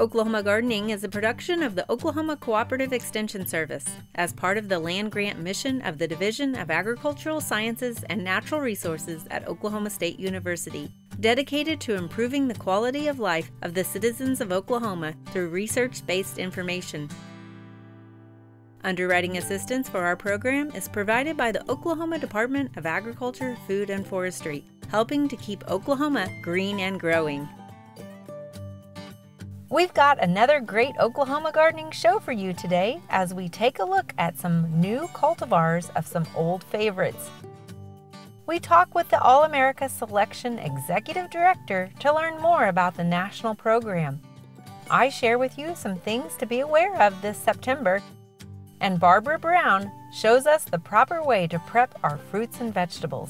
Oklahoma Gardening is a production of the Oklahoma Cooperative Extension Service as part of the land grant mission of the Division of Agricultural Sciences and Natural Resources at Oklahoma State University, dedicated to improving the quality of life of the citizens of Oklahoma through research-based information. Underwriting assistance for our program is provided by the Oklahoma Department of Agriculture, Food and Forestry, helping to keep Oklahoma green and growing. We've got another great Oklahoma gardening show for you today as we take a look at some new cultivars of some old favorites. We talk with the All-America Selection Executive Director to learn more about the national program. I share with you some things to be aware of this September, and Barbara Brown shows us the proper way to prep our fruits and vegetables.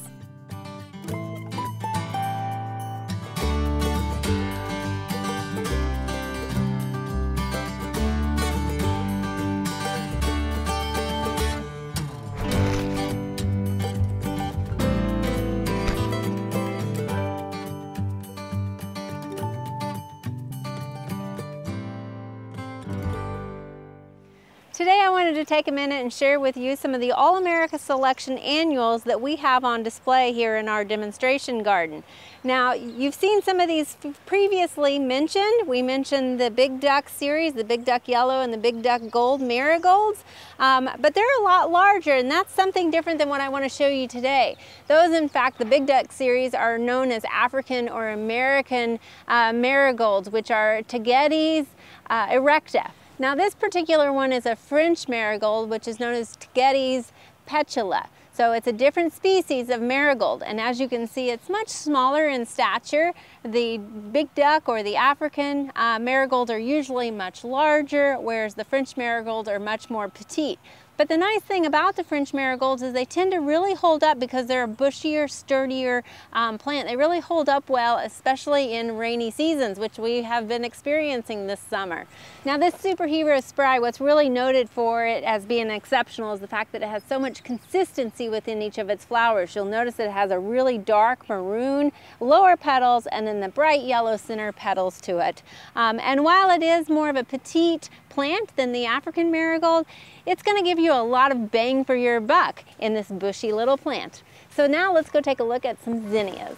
Today I wanted to take a minute and share with you some of the All-America Selection annuals that we have on display here in our demonstration garden. Now, you've seen some of these previously mentioned. We mentioned the Big Duck series, the Big Duck Yellow and the Big Duck Gold marigolds, but they're a lot larger, and that's something different than what I want to show you today. Those, in fact, the Big Duck series are known as African or American marigolds, which are Tagetes erecta. Now, this particular one is a French marigold, which is known as Tagetes petula. So it's a different species of marigold, and as you can see, it's much smaller in stature. The Big Duck or the African marigolds are usually much larger, whereas the French marigolds are much more petite. But the nice thing about the French marigolds is they tend to really hold up because they're a bushier, sturdier plant. They really hold up well, especially in rainy seasons, which we have been experiencing this summer. Now, this Superhero Sprite, what's really noted for it as being exceptional is the fact that it has so much consistency within each of its flowers. You'll notice it has a really dark maroon lower petals and then the bright yellow center petals to it. And while it is more of a petite plant than the African marigold, it's going to give you a lot of bang for your buck in this bushy little plant. So now let's go take a look at some zinnias.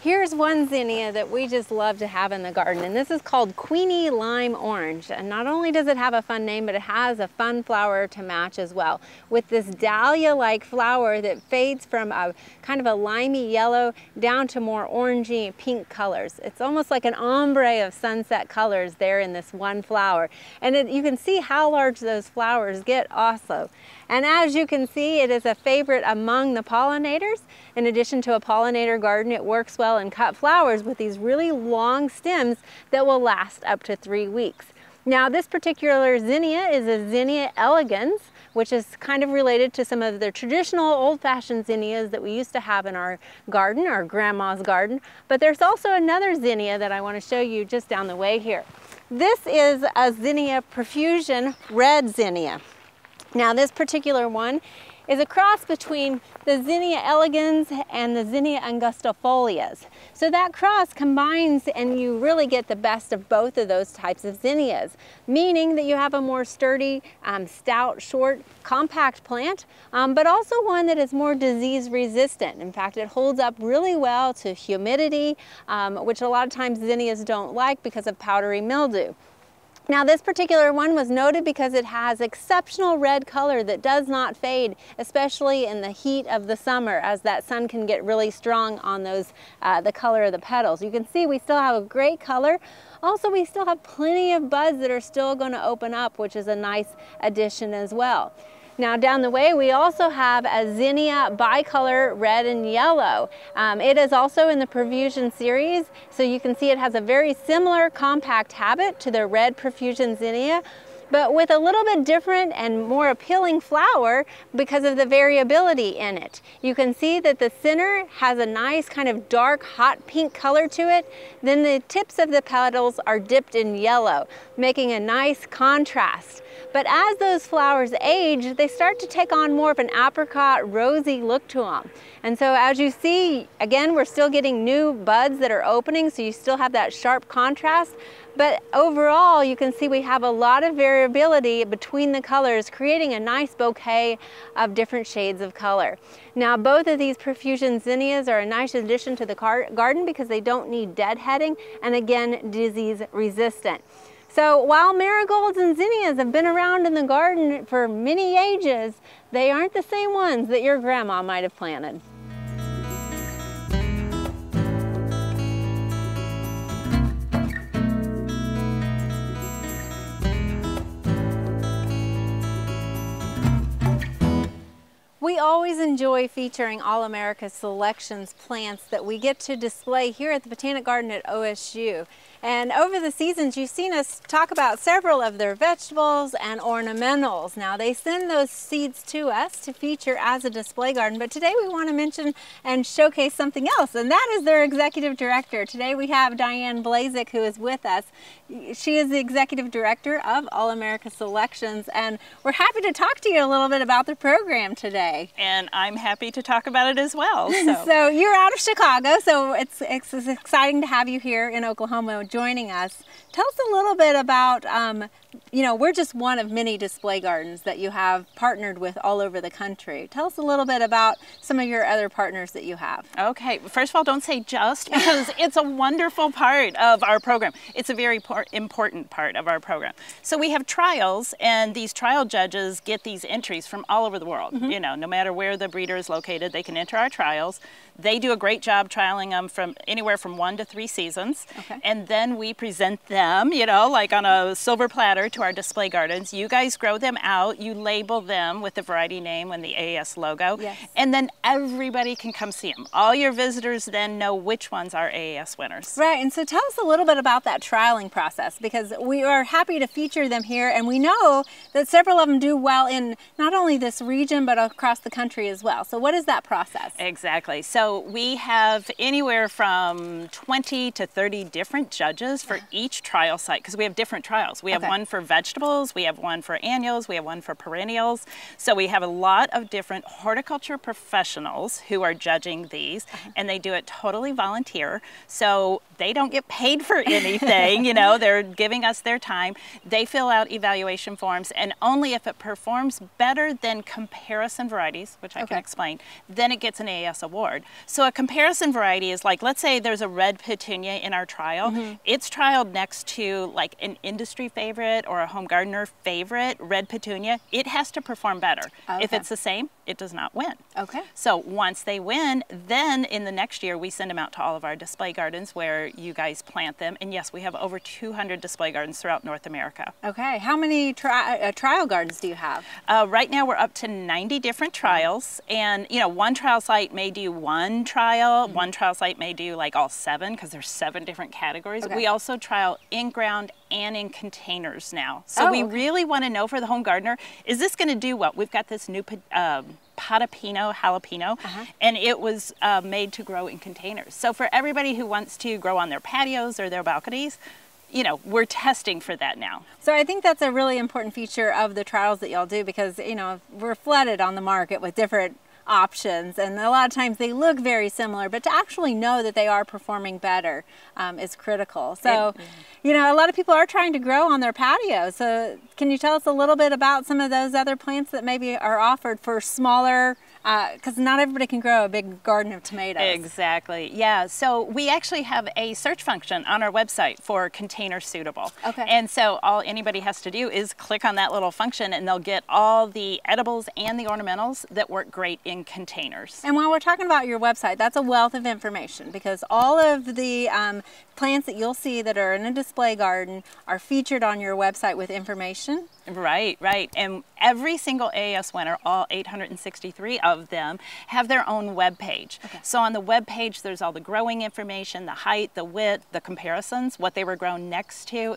Here's one zinnia that we just love to have in the garden, and this is called Queenie Lime Orange. And not only does it have a fun name, but it has a fun flower to match as well, with this dahlia-like flower that fades from a kind of a limey yellow down to more orangey pink colors. It's almost like an ombre of sunset colors there in this one flower. And you can see how large those flowers get also. And as you can see, it is a favorite among the pollinators. In addition to a pollinator garden, it works well and cut flowers with these really long stems that will last up to 3 weeks. Now, this particular zinnia is a Zinnia elegans, which is kind of related to some of the traditional old-fashioned zinnias that we used to have in our garden, our grandma's garden. But there's also another zinnia that I want to show you just down the way here. This is a Zinnia profusion red zinnia. Now, this particular one is a cross between the Zinnia elegans and the Zinnia angustifolias. So that cross combines and you really get the best of both of those types of zinnias, meaning that you have a more sturdy, stout, short, compact plant, but also one that is more disease resistant. In fact, it holds up really well to humidity, which a lot of times zinnias don't like because of powdery mildew. Now, this particular one was noted because it has exceptional red color that does not fade, especially in the heat of the summer, as that sun can get really strong on those the color of the petals. You can see we still have a great color. Also, we still have plenty of buds that are still going to open up, which is a nice addition as well. Now, down the way, we also have a Zinnia bicolor red and yellow. It is also in the profusion series, so you can see it has a very similar compact habit to the red profusion zinnia, but with a little bit different and more appealing flower because of the variability in it. You can see that the center has a nice kind of dark, hot pink color to it. Then the tips of the petals are dipped in yellow, making a nice contrast. But as those flowers age, they start to take on more of an apricot rosy look to them. And so as you see, again, we're still getting new buds that are opening, so you still have that sharp contrast. But overall, you can see we have a lot of variability between the colors, creating a nice bouquet of different shades of color. Now, both of these profusion zinnias are a nice addition to the garden because they don't need deadheading and, again, disease resistant. So while marigolds and zinnias have been around in the garden for many ages, they aren't the same ones that your grandma might have planted. We always enjoy featuring All-America Selections plants that we get to display here at the Botanic Garden at OSU. And over the seasons, you've seen us talk about several of their vegetables and ornamentals. Now, they send those seeds to us to feature as a display garden, but today we want to mention and showcase something else, and that is their executive director. Today we have Diane Blazek, who is with us. She is the executive director of All-America Selections, and we're happy to talk to you a little bit about the program today. And I'm happy to talk about it as well. So, so you're out of Chicago, so it's exciting to have you here in Oklahoma joining us. Tell us a little bit about, you know, we're just one of many display gardens that you have partnered with all over the country. Tell us a little bit about some of your other partners that you have. Okay, first of all, don't say just, because it's a wonderful part of our program. It's a very important part of our program. So we have trials, and these trial judges get these entries from all over the world. Mm-hmm. You know, no matter where the breeder is located, they can enter our trials. They do a great job trialing them from anywhere from 1 to 3 seasons. Okay. And then we present them, you know, like on a silver platter to our display gardens. You guys grow them out, you label them with the variety name and the AAS logo, yes, and then everybody can come see them. All your visitors then know which ones are AAS winners. Right, and so tell us a little bit about that trialing process, because we are happy to feature them here, and we know that several of them do well in not only this region, but across the country as well. So what is that process? Exactly. So we have anywhere from 20 to 30 different judges for each trial site, because we have different trials. We have one for vegetables, we have one for annuals, we have one for perennials. So we have a lot of different horticulture professionals who are judging these, and they do it totally volunteer. So they don't get paid for anything, you know, they're giving us their time. They fill out evaluation forms, and only if it performs better than comparison varieties, which I can explain, then it gets an AAS award. So a comparison variety is like, let's say there's a red petunia in our trial. Mm-hmm. It's trialed next to like an industry favorite or a home gardener favorite red petunia. It has to perform better. Okay. If it's the same, it does not win. Okay. So once they win, then in the next year we send them out to all of our display gardens where you guys plant them. And yes, we have over 200 display gardens throughout North America. Okay. How many trial gardens do you have? Right now we're up to 90 different trials, and you know, one trial site may do one trial, mm-hmm, one trial site may do like all 7, because there's 7 different categories. Okay. We also trial in ground and in containers now. So we really want to know for the home gardener, is this going to do well? We've got this new Potapino jalapeno, and it was made to grow in containers. So for everybody who wants to grow on their patios or their balconies, you know, we're testing for that now. So I think that's a really important feature of the trials that y'all do, because, you know, we're flooded on the market with different options, and a lot of times they look very similar, but to actually know that they are performing better is critical. So, you know, a lot of people are trying to grow on their patio. So can you tell us a little bit about some of those other plants that maybe are offered for smaller, because not everybody can grow a big garden of tomatoes. Exactly, yeah. So we actually have a search function on our website for container suitable. Okay. And so all anybody has to do is click on that little function, and they'll get all the edibles and the ornamentals that work great in containers. And while we're talking about your website, that's a wealth of information, because all of the plants that you'll see that are in a display garden are featured on your website with information. Right, right. And every single AAS winner, all 863 of them, have their own web page. Okay. So on the web page, there's all the growing information, the height, the width, the comparisons, what they were grown next to,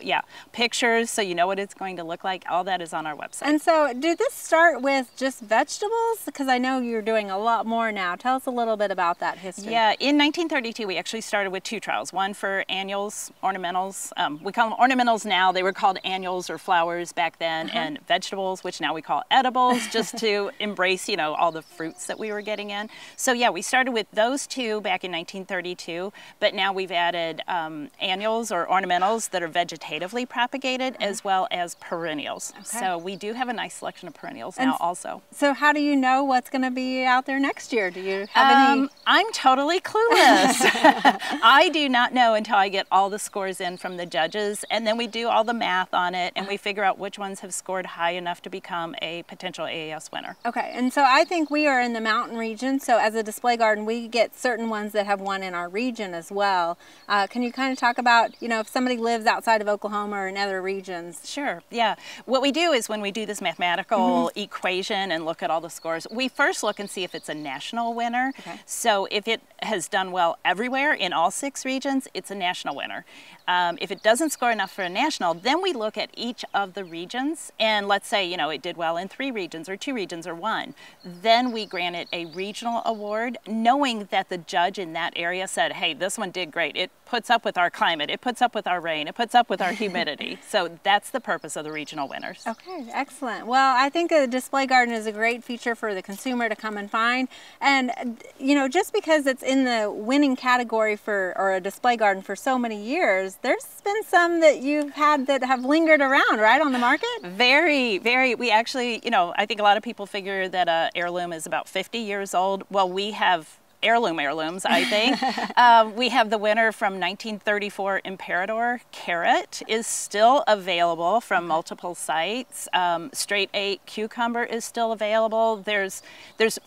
pictures, so you know what it's going to look like. All that is on our website. And so did this start with just vegetables? Because I know you're doing doing a lot more now. Tell us a little bit about that history. Yeah, in 1932 we actually started with two trials, one for annuals, ornamentals. We call them ornamentals now. They were called annuals or flowers back then, and vegetables, which now we call edibles, just to embrace, you know, all the fruits that we were getting in. So yeah, we started with those two back in 1932, but now we've added annuals or ornamentals that are vegetatively propagated, as well as perennials. Okay. So we do have a nice selection of perennials now also. So how do you know what's going to be out there next year? Do you have any? I'm totally clueless. I do not know until I get all the scores in from the judges, and then we do all the math on it, and we figure out which ones have scored high enough to become a potential AAS winner. Okay, and so I think we are in the mountain region, so as a display garden, we get certain ones that have won in our region as well. Can you kind of talk about, you know, if somebody lives outside of Oklahoma or in other regions? Sure, yeah. What we do is when we do this mathematical equation and look at all the scores, we first look and see if it's a national winner. Okay. So if it has done well everywhere in all 6 regions, it's a national winner. If it doesn't score enough for a national, then we look at each of the regions, and let's say, you know, it did well in 3 regions or 2 regions or 1. Then we grant it a regional award, knowing that the judge in that area said, hey, this one did great. It puts up with our climate, it puts up with our rain, it puts up with our humidity. So that's the purpose of the regional winners. Okay, excellent. Well, I think a display garden is a great feature for the consumer to come and find. And, you know, just because it's in the winning category for, or a display garden for so many years, there's been some that you've had that have lingered around, right, on the market? Very, very. We actually, you know, I think a lot of people figure that heirloom is about 50 years old. Well, we have heirlooms, I think. We have the winner from 1934, Imperador carrot is still available from multiple sites. Straight 8 cucumber is still available. There's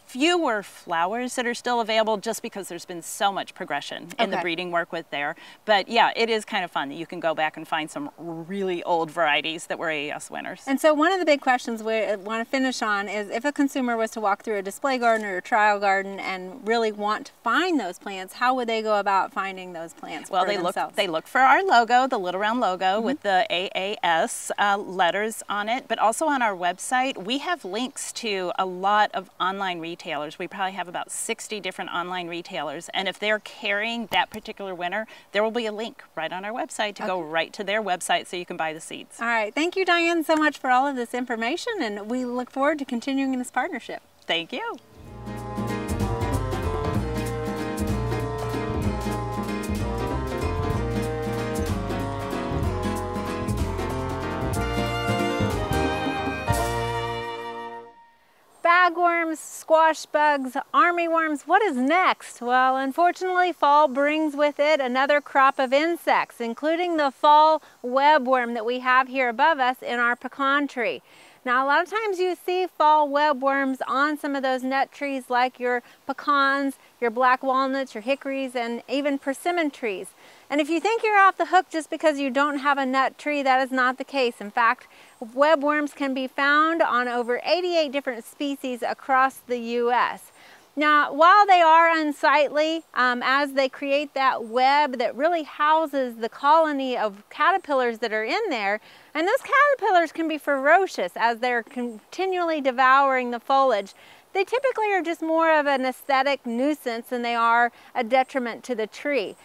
fewer flowers that are still available just because there's been so much progression in the breeding work with there. But yeah, it is kind of fun that you can go back and find some really old varieties that were AAS winners. And so one of the big questions we want to finish on is, if a consumer was to walk through a display garden or a trial garden and really want to find those plants, how would they go about finding those plants? Well, they look for our logo, the little round logo with the AAS letters on it, but also on our website we have links to a lot of online retailers. We probably have about 60 different online retailers, and if they're carrying that particular winner, there will be a link right on our website to go right to their website so you can buy the seeds. All right, thank you, Diane, so much for all of this information, and we look forward to continuing this partnership. Thank you. Bagworms, squash bugs, army worms, what is next? Well, unfortunately, fall brings with it another crop of insects, including the fall webworm that we have here above us in our pecan tree. Now, a lot of times you see fall webworms on some of those nut trees like your pecans, your black walnuts, your hickories, and even persimmon trees. And if you think you're off the hook just because you don't have a nut tree, that is not the case. In fact, webworms can be found on over 88 different species across the U.S. Now, while they are unsightly, as they create that web that really houses the colony of caterpillars that are in there, and those caterpillars can be ferocious as they're continually devouring the foliage, they typically are just more of an aesthetic nuisance than they are a detriment to the tree.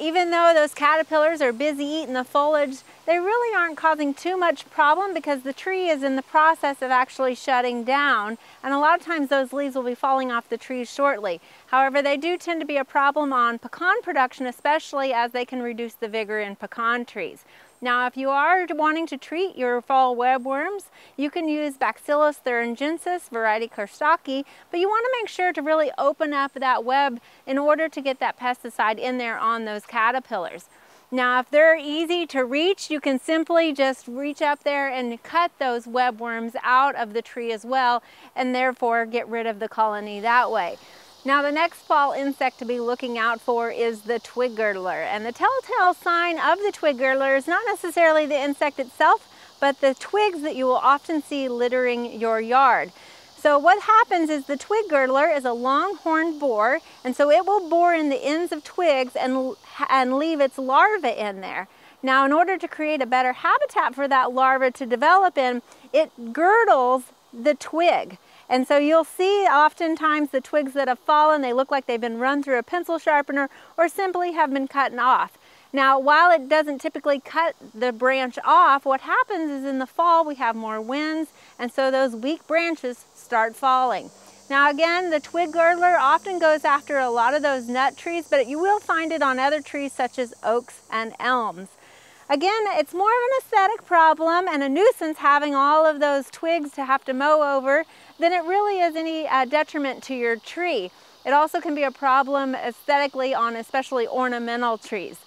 Even though those caterpillars are busy eating the foliage, they really aren't causing too much problem because the tree is in the process of actually shutting down, and a lot of times those leaves will be falling off the trees shortly. However, they do tend to be a problem on pecan production, especially as they can reduce the vigor in pecan trees. Now, if you are wanting to treat your fall webworms, you can use Bacillus thuringiensis, variety Kerstocki, but you want to make sure to really open up that web in order to get that pesticide in there on those caterpillars. Now, if they're easy to reach, you can simply just reach up there and cut those webworms out of the tree as well, and therefore get rid of the colony that way. Now, the next fall insect to be looking out for is the twig girdler, and the telltale sign of the twig girdler is not necessarily the insect itself, but the twigs that you will often see littering your yard. So what happens is the twig girdler is a long-horned borer, and so it will bore in the ends of twigs and leave its larvae in there. Now, in order to create a better habitat for that larva to develop in, it girdles the twig. And so you'll see oftentimes the twigs that have fallen, they look like they've been run through a pencil sharpener or simply have been cut off. Now, while it doesn't typically cut the branch off, what happens is in the fall we have more winds, and so those weak branches start falling. Now again, the twig girdler often goes after a lot of those nut trees, but you will find it on other trees such as oaks and elms. Again, it's more of an aesthetic problem and a nuisance having all of those twigs to have to mow over than it really is any detriment to your tree. It also can be a problem aesthetically on especially ornamental trees.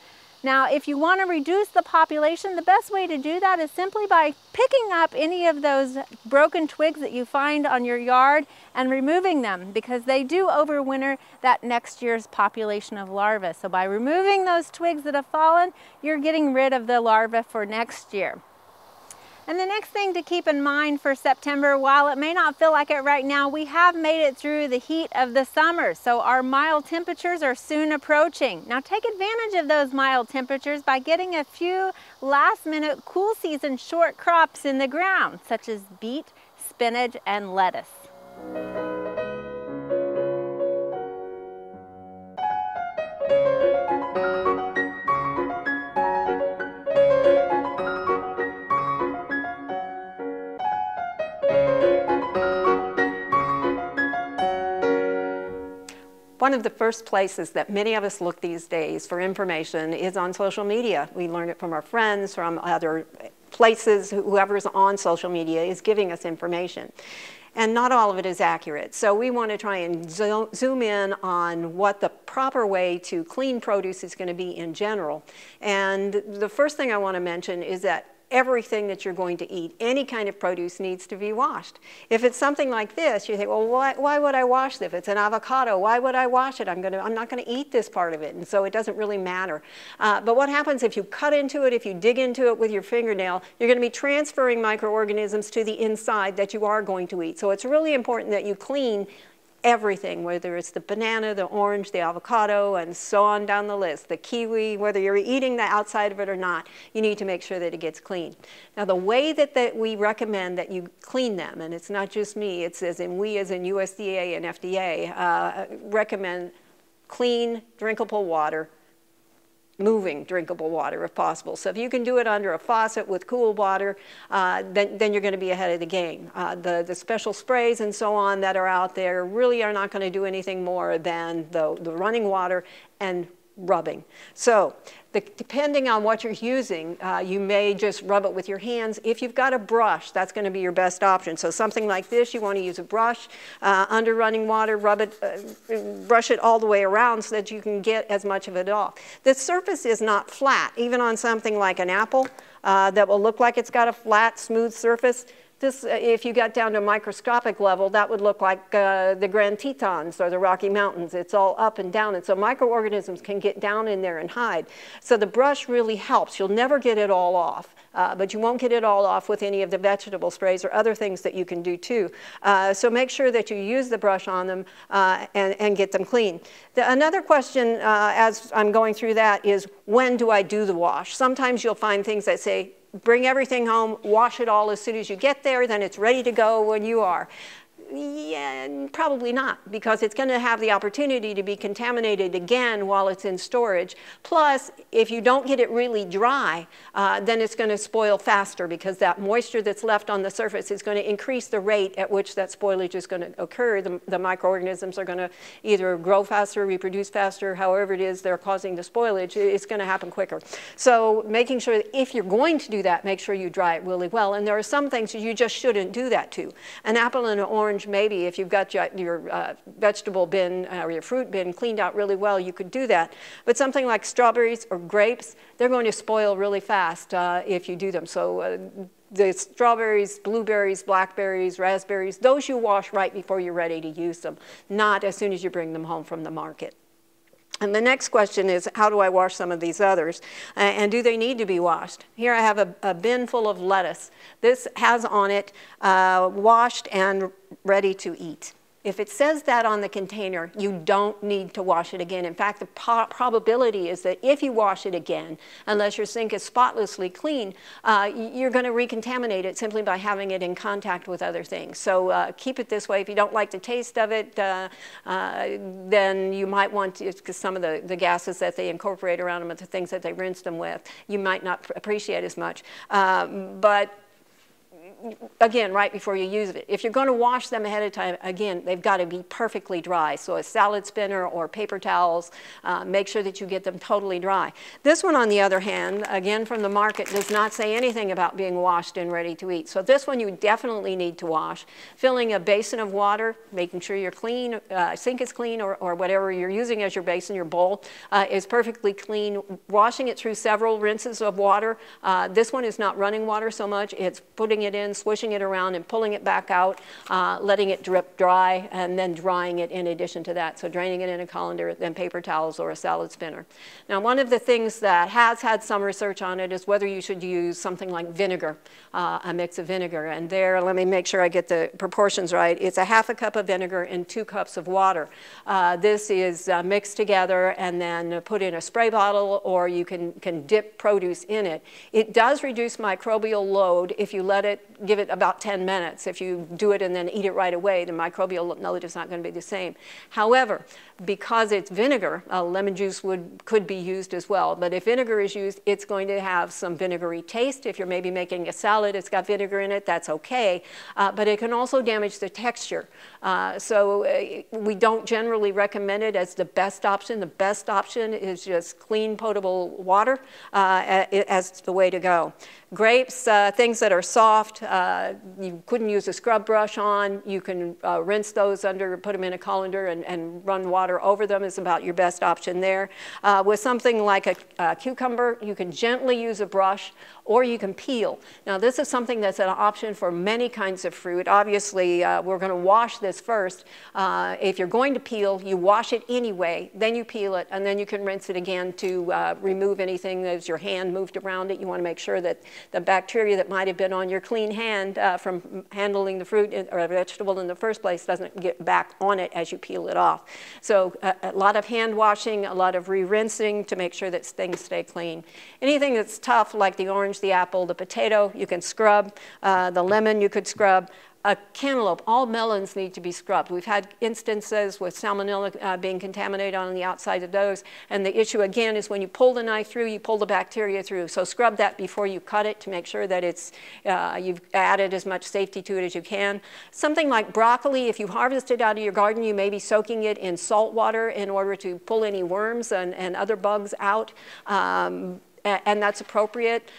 Now, if you want to reduce the population, the best way to do that is simply by picking up any of those broken twigs that you find on your yard and removing them, because they do overwinter that next year's population of larvae. So by removing those twigs that have fallen, you're getting rid of the larvae for next year. And the next thing to keep in mind for September, while it may not feel like it right now, we have made it through the heat of the summer, so our mild temperatures are soon approaching. Now take advantage of those mild temperatures by getting a few last-minute cool season short crops in the ground, such as beet, spinach, and lettuce. One of the first places that many of us look these days for information is on social media. We learn it from our friends, from other places. Whoever's on social media is giving us information. And not all of it is accurate. So we want to try and zoom in on what the proper way to clean produce is going to be in general. And the first thing I want to mention is that everything that you're going to eat, any kind of produce, needs to be washed. If it's something like this, you think, well, why would I wash this? If it's an avocado, why would I wash it? I'm not going to eat this part of it, and so it doesn't really matter. But what happens if you cut into it, if you dig into it with your fingernail, you're going to be transferring microorganisms to the inside that you are going to eat. So it's really important that you clean everything, whether it's the banana, the orange, the avocado, and so on down the list, the kiwi, whether you're eating the outside of it or not, you need to make sure that it gets clean. Now, the way that we recommend that you clean them, and it's not just me, it's as in USDA and FDA, recommend clean, drinkable water, moving drinkable water if possible. So if you can do it under a faucet with cool water, then you're going to be ahead of the game. The special sprays and so on that are out there really are not going to do anything more than the running water and rubbing. So depending on what you're using, you may just rub it with your hands. If you've got a brush, that's going to be your best option. So something like this, you want to use a brush under running water, rub it, brush it all the way around so that you can get as much of it off. The surface is not flat, even on something like an apple that will look like it's got a flat, smooth surface. This, if you got down to microscopic level, that would look like the Grand Tetons or the Rocky Mountains. It's all up and down, and so microorganisms can get down in there and hide. So the brush really helps. You'll never get it all off, but you won't get it all off with any of the vegetable sprays or other things that you can do too. So make sure that you use the brush on them and get them clean. Another question as I'm going through that is, when do I do the wash? Sometimes you'll find things that say, bring everything home, wash it all as soon as you get there, then it's ready to go when you are. Yeah, probably not, because it's going to have the opportunity to be contaminated again while it's in storage. Plus, if you don't get it really dry, then it's going to spoil faster, because that moisture that's left on the surface is going to increase the rate at which that spoilage is going to occur. The microorganisms are going to either grow faster, reproduce faster, however it is they're causing the spoilage, it's going to happen quicker. So making sure that if you're going to do that, make sure you dry it really well. And there are some things you just shouldn't do that to. An apple and an orange, maybe if you've got your vegetable bin or your fruit bin cleaned out really well, you could do that. But something like strawberries or grapes, they're going to spoil really fast if you do them. So the strawberries, blueberries, blackberries, raspberries, those you wash right before you're ready to use them, not as soon as you bring them home from the market. And the next question is, how do I wash some of these others? And do they need to be washed? Here I have a bin full of lettuce. This has on it washed and ready to eat. If it says that on the container, you don't need to wash it again. In fact, the probability is that if you wash it again, unless your sink is spotlessly clean, you're going to recontaminate it simply by having it in contact with other things. So keep it this way. If you don't like the taste of it, then you might want to, because some of the gases that they incorporate around them are the things that they rinse them with, you might not appreciate as much. But again, right before you use it. If you're going to wash them ahead of time, again, they've got to be perfectly dry. So a salad spinner or paper towels, make sure that you get them totally dry. This one, on the other hand, again from the market, does not say anything about being washed and ready to eat. So this one you definitely need to wash. Filling a basin of water, making sure your sink is clean, or whatever you're using as your basin, your bowl, is perfectly clean. Washing it through several rinses of water. This one is not running water so much. It's putting it in, swishing it around and pulling it back out, letting it drip dry, and then drying it in addition to that. So draining it in a colander, then paper towels or a salad spinner. Now, one of the things that has had some research on it is whether you should use something like vinegar, a mix of vinegar. And there, let me make sure I get the proportions right. It's a half a cup of vinegar and 2 cups of water. This is mixed together and then put in a spray bottle, or you can dip produce in it. It does reduce microbial load if you let it, give it about 10 minutes. If you do it and then eat it right away, the microbial load is not going to be the same. However, because it's vinegar, lemon juice could be used as well. But if vinegar is used, it's going to have some vinegary taste. If you're maybe making a salad, it's got vinegar in it, that's okay. But it can also damage the texture. So we don't generally recommend it as the best option. The best option is just clean, potable water as the way to go. Grapes, things that are soft, you couldn't use a scrub brush on. You can rinse those under, put them in a colander and run water over them is about your best option there. With something like a cucumber, you can gently use a brush or you can peel. Now this is something that's an option for many kinds of fruit. Obviously, we're going to wash this first. If you're going to peel, you wash it anyway, then you peel it, and then you can rinse it again to remove anything as your hand moved around it. You want to make sure that the bacteria that might have been on your clean hand from handling the fruit or vegetable in the first place doesn't get back on it as you peel it off. So a lot of hand washing, a lot of re-rinsing to make sure that things stay clean. Anything that's tough, like the orange, the apple, the potato, you can scrub. The lemon, you could scrub. A cantaloupe, all melons need to be scrubbed. We've had instances with salmonella being contaminated on the outside of those. And the issue again is when you pull the knife through, you pull the bacteria through. So scrub that before you cut it to make sure that it's, you've added as much safety to it as you can. Something like broccoli, if you harvest it out of your garden, you may be soaking it in salt water in order to pull any worms and other bugs out. And that's appropriate.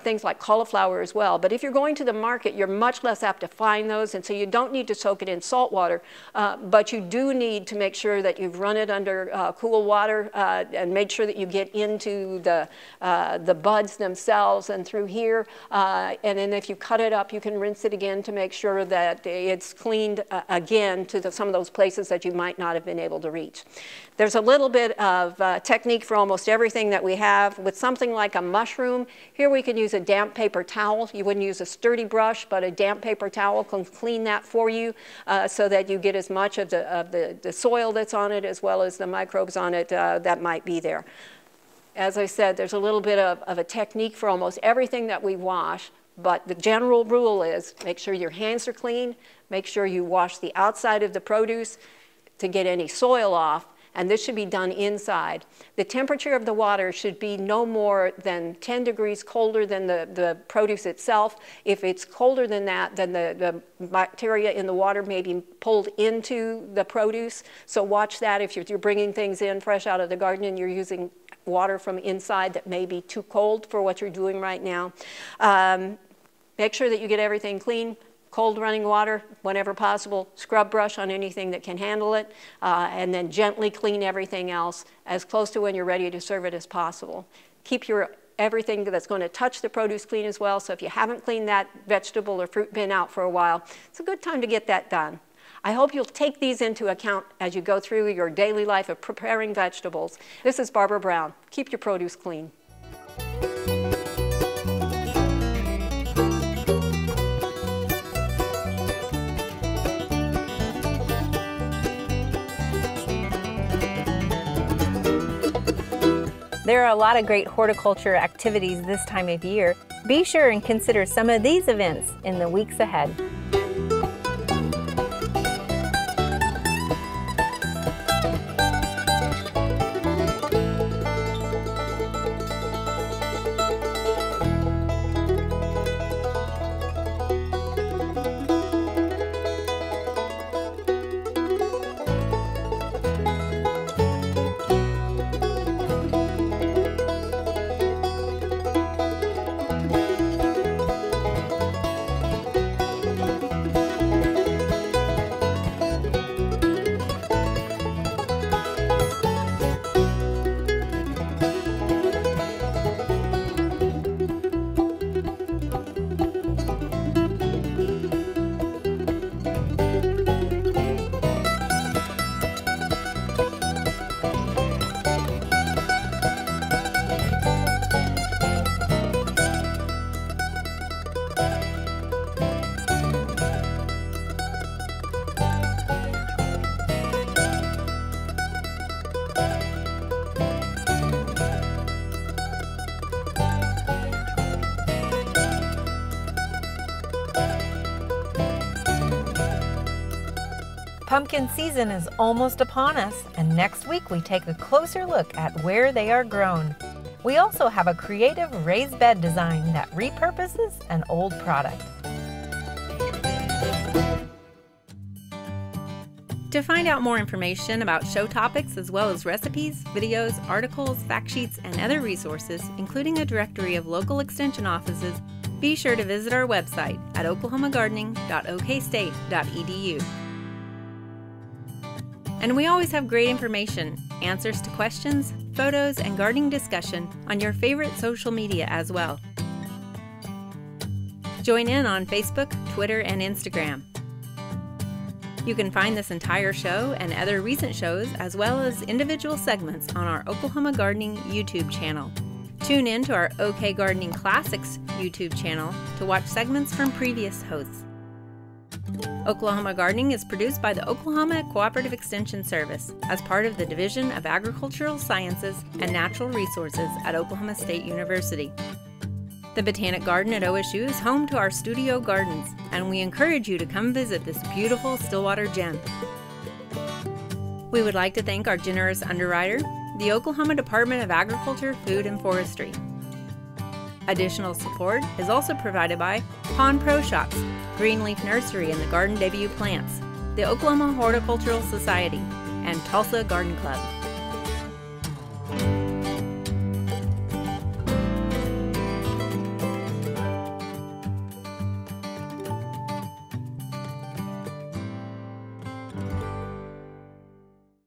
Things like cauliflower as well. But if you're going to the market, you're much less apt to find those, and so you don't need to soak it in salt water, but you do need to make sure that you've run it under cool water and made sure that you get into the buds themselves and through here. And then if you cut it up, you can rinse it again to make sure that it's cleaned again to some of those places that you might not have been able to reach. There's a little bit of technique for almost everything that we have. With something like a mushroom, here we can use a damp paper towel. You wouldn't use a sturdy brush, but a damp paper towel can clean that for you so that you get as much of the soil that's on it as well as the microbes on it that might be there. As I said, there's a little bit of a technique for almost everything that we wash, but the general rule is make sure your hands are clean, make sure you wash the outside of the produce to get any soil off, and this should be done inside. The temperature of the water should be no more than 10 degrees colder than the produce itself. If it's colder than that, then the bacteria in the water may be pulled into the produce. So watch that if you're bringing things in fresh out of the garden and you're using water from inside that may be too cold for what you're doing right now. Make sure that you get everything clean. Cold running water, whenever possible, scrub brush on anything that can handle it, and then gently clean everything else as close to when you're ready to serve it as possible. Keep your everything that's going to touch the produce clean as well, so if you haven't cleaned that vegetable or fruit bin out for a while, it's a good time to get that done. I hope you'll take these into account as you go through your daily life of preparing vegetables. This is Barbara Brown. Keep your produce clean. There are a lot of great horticulture activities this time of year. Be sure and consider some of these events in the weeks ahead. Pumpkin season is almost upon us, and next week we take a closer look at where they are grown. We also have a creative raised bed design that repurposes an old product. To find out more information about show topics as well as recipes, videos, articles, fact sheets, and other resources, including a directory of local extension offices, be sure to visit our website at oklahomagardening.okstate.edu. And we always have great information, answers to questions, photos, and gardening discussion on your favorite social media as well. Join in on Facebook, Twitter, and Instagram. You can find this entire show and other recent shows as well as individual segments on our Oklahoma Gardening YouTube channel. Tune in to our OK Gardening Classics YouTube channel to watch segments from previous hosts. Oklahoma Gardening is produced by the Oklahoma Cooperative Extension Service as part of the Division of Agricultural Sciences and Natural Resources at Oklahoma State University. The Botanic Garden at OSU is home to our studio gardens, and we encourage you to come visit this beautiful Stillwater gem. We would like to thank our generous underwriter, the Oklahoma Department of Agriculture, Food and Forestry. Additional support is also provided by Pond Pro Shops, Greenleaf Nursery and the Garden Debut Plants, the Oklahoma Horticultural Society, and Tulsa Garden Club.